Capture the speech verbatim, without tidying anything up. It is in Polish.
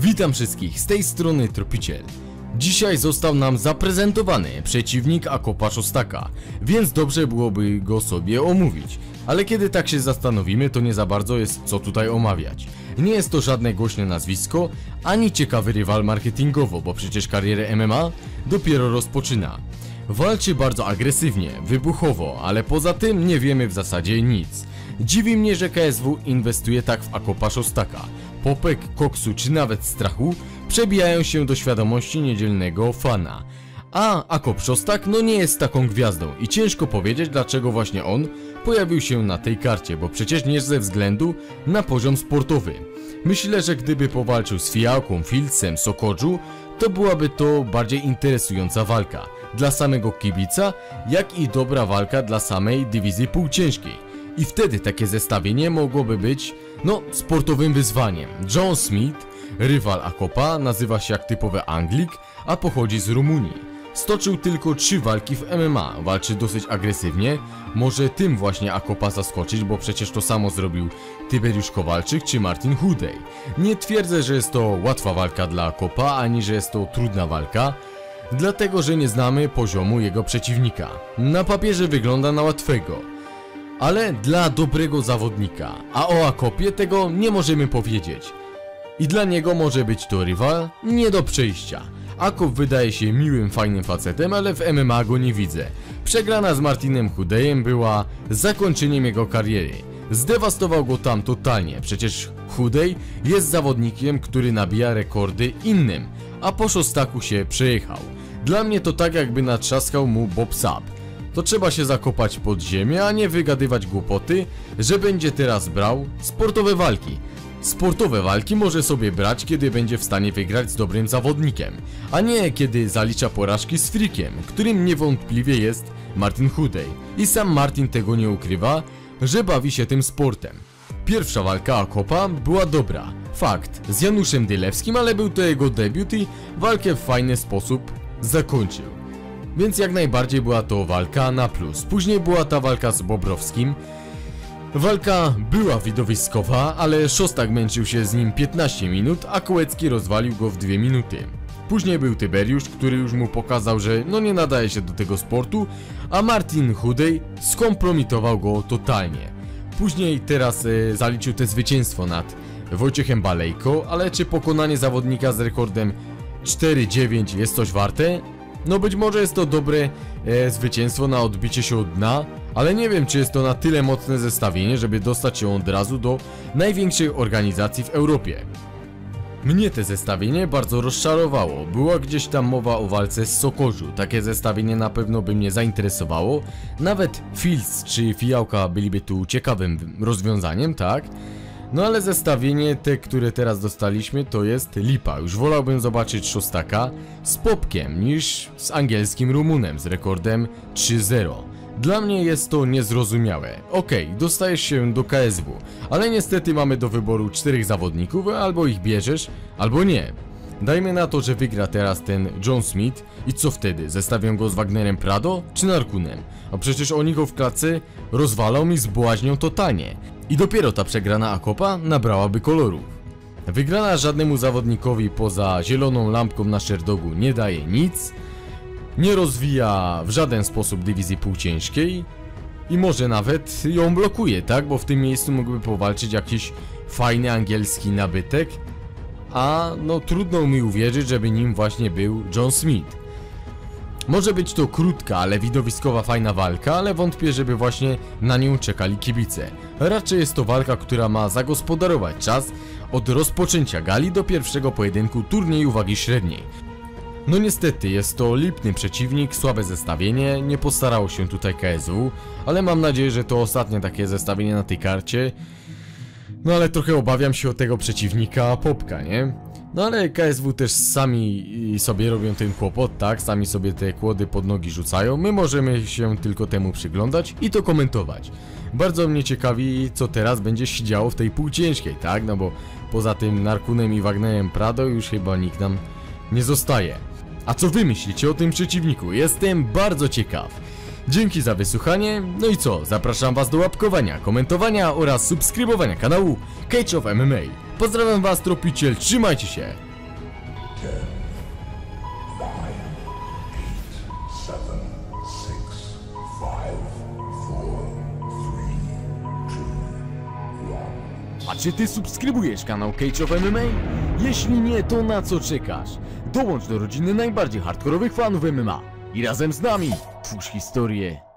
Witam wszystkich, z tej strony Tropiciel. Dzisiaj został nam zaprezentowany przeciwnik Akopa Szostaka, więc dobrze byłoby go sobie omówić. Ale kiedy tak się zastanowimy, to nie za bardzo jest co tutaj omawiać. Nie jest to żadne głośne nazwisko, ani ciekawy rywal marketingowo, bo przecież karierę M M A dopiero rozpoczyna. Walczy bardzo agresywnie, wybuchowo, ale poza tym nie wiemy w zasadzie nic. Dziwi mnie, że K S W inwestuje tak w Akopa Szostaka. Popek, koksu czy nawet strachu przebijają się do świadomości niedzielnego fana. A Akop Szostak no nie jest taką gwiazdą i ciężko powiedzieć, dlaczego właśnie on pojawił się na tej karcie, bo przecież nie ze względu na poziom sportowy. Myślę, że gdyby powalczył z Fiałką, Filcem, Sokodżu, to byłaby to bardziej interesująca walka dla samego kibica, jak i dobra walka dla samej dywizji półciężkiej. I wtedy takie zestawienie mogłoby być, no, sportowym wyzwaniem. John Smith, rywal Akopa, nazywa się jak typowy Anglik, a pochodzi z Rumunii. Stoczył tylko trzy walki w M M A, walczy dosyć agresywnie. Może tym właśnie Akopa zaskoczyć, bo przecież to samo zrobił Tyberiusz Kowalczyk czy Martin Hudej. Nie twierdzę, że jest to łatwa walka dla Akopa, ani że jest to trudna walka, dlatego że nie znamy poziomu jego przeciwnika. Na papierze wygląda na łatwego, ale dla dobrego zawodnika, a o Akopie tego nie możemy powiedzieć. I dla niego może być to rywal nie do przejścia. Akop wydaje się miłym, fajnym facetem, ale w M M A go nie widzę. Przegrana z Martinem Hudejem była zakończeniem jego kariery. Zdewastował go tam totalnie, przecież Hudej jest zawodnikiem, który nabija rekordy innym, a po Szostaku się przejechał. Dla mnie to tak, jakby natrzaskał mu Bob Sapp. To trzeba się zakopać pod ziemię, a nie wygadywać głupoty, że będzie teraz brał sportowe walki. Sportowe walki może sobie brać, kiedy będzie w stanie wygrać z dobrym zawodnikiem, a nie kiedy zalicza porażki z frikiem, którym niewątpliwie jest Martin Hudej. I sam Martin tego nie ukrywa, że bawi się tym sportem. Pierwsza walka Akopa była dobra, fakt, z Januszem Dylewskim, ale był to jego debiut i walkę w fajny sposób zakończył. Więc jak najbardziej była to walka na plus. Później była ta walka z Bobrowskim. Walka była widowiskowa, ale Szostak męczył się z nim piętnaście minut, a Kołecki rozwalił go w dwie minuty. Później był Tyberiusz, który już mu pokazał, że no nie nadaje się do tego sportu, a Martin Hudej skompromitował go totalnie. Później teraz e, zaliczył te zwycięstwo nad Wojciechem Balejko, ale czy pokonanie zawodnika z rekordem cztery dziewięć jest coś warte? No być może jest to dobre e, zwycięstwo na odbicie się od dna, ale nie wiem, czy jest to na tyle mocne zestawienie, żeby dostać się od razu do największej organizacji w Europie. Mnie te zestawienie bardzo rozczarowało. Była gdzieś tam mowa o walce z Sokodżu. Takie zestawienie na pewno by mnie zainteresowało. Nawet Filc czy Fiałka byliby tu ciekawym rozwiązaniem, tak? No ale zestawienie te, które teraz dostaliśmy, to jest lipa. Już wolałbym zobaczyć Szostaka z Popkiem niż z angielskim Rumunem z rekordem trzy zero. Dla mnie jest to niezrozumiałe. Okej, okay, dostajesz się do K S W, ale niestety mamy do wyboru czterech zawodników, albo ich bierzesz, albo nie. Dajmy na to, że wygra teraz ten John Smith i co wtedy? Zestawią go z Wagnerem Prado czy Narkunem? A przecież oni go w klatce rozwalał mi z błaźnią totalnie. I dopiero ta przegrana Akopa nabrałaby kolorów. Wygrana żadnemu zawodnikowi poza zieloną lampką na Szerdogu nie daje nic, nie rozwija w żaden sposób dywizji półciężkiej i może nawet ją blokuje, tak? Bo w tym miejscu mógłby powalczyć jakiś fajny angielski nabytek, a no trudno mi uwierzyć, żeby nim właśnie był John Smith. Może być to krótka, ale widowiskowa, fajna walka, ale wątpię, żeby właśnie na nią czekali kibice. Raczej jest to walka, która ma zagospodarować czas od rozpoczęcia gali do pierwszego pojedynku turnieju wagi średniej. No niestety, jest to lipny przeciwnik, słabe zestawienie, nie postarało się tutaj K S W, ale mam nadzieję, że to ostatnie takie zestawienie na tej karcie. No ale trochę obawiam się o tego przeciwnika Popka, nie? No ale K S W też sami sobie robią ten kłopot, tak? Sami sobie te kłody pod nogi rzucają. My możemy się tylko temu przyglądać i to komentować. Bardzo mnie ciekawi, co teraz będzie się działo w tej półciężkiej, tak? No bo poza tym Narkunem i Wagnerem Prado już chyba nikt nam nie zostaje. A co wy myślicie o tym przeciwniku? Jestem bardzo ciekaw. Dzięki za wysłuchanie. No i co? Zapraszam was do łapkowania, komentowania oraz subskrybowania kanału Cage of M M A. Pozdrawiam was, Tropiciel, trzymajcie się! A czy ty subskrybujesz kanał Cage of M M A? Jeśli nie, to na co czekasz? Dołącz do rodziny najbardziej hardkorowych fanów M M A i razem z nami twórz historię.